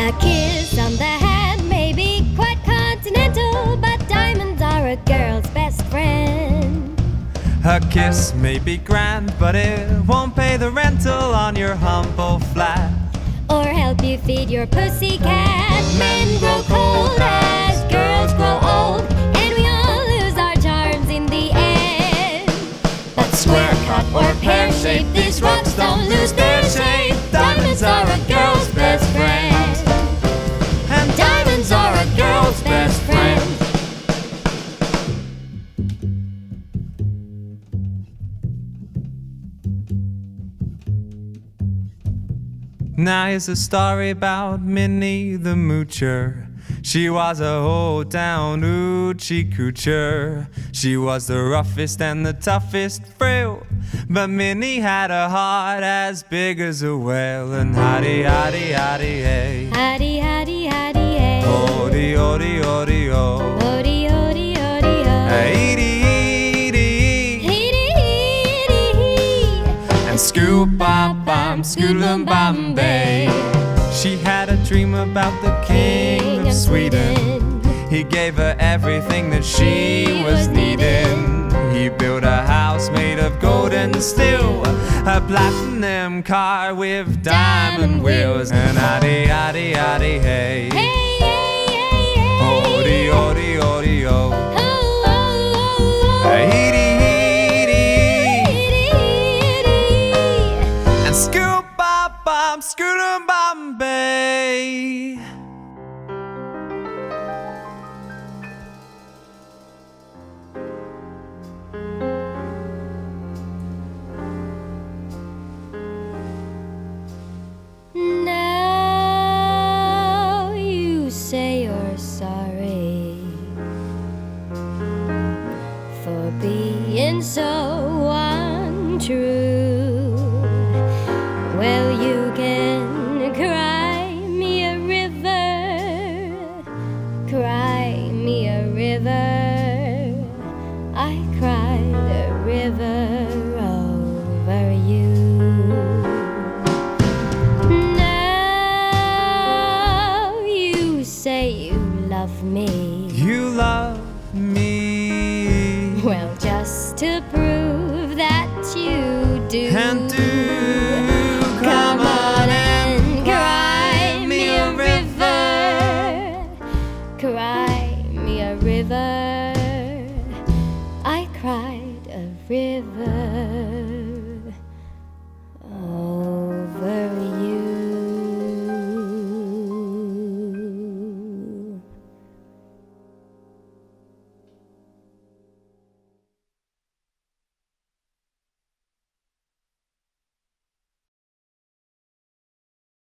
A kiss on the head may be quite continental, but diamonds are a girl's best friend. A kiss may be grand, but it won't pay the rental on your humble flat, or help you feed your pussycat. Men grow cold as girls grow old, and we all lose our charms in the end. But square cut or pear shape, these rocks don't lose their shape. Diamonds are a girl's best friend. And diamonds are a girl's best friend. Now here's a story about Minnie the Moocher. She was a old town oochie coocher. She was the roughest and the toughest frill, but Minnie had a heart as big as a whale. And hotty, hotty, hotty, hey. Hotty, hotty, hotty, hey. Odie, odie, odie, oh. Odie, odie, odie, oh. Eedy, eedy, eedy, eedy, and scoop-a-bum, scoot-a-bum, bay. She had a dream about the king of Sweden. He gave her everything that she was needing. He built a house made of gold and steel, a platinum car with diamond wheels. And oddy, oddy, oddy, hey. Hey, hey, hey, hey. Oddy, oddy, oddy, oh. Oh, oh, oh, oh. Eedy, eedy, eedy, eedy. And scoop-a-bum, scoot-a-bum, bay. So untrue. Well, you can cry me a river, cry me a river. I cry the river over you. Now you say you love me. You love me. Well, just to prove that you do, and do come on and cry me a river, cry me a river. I cried a river.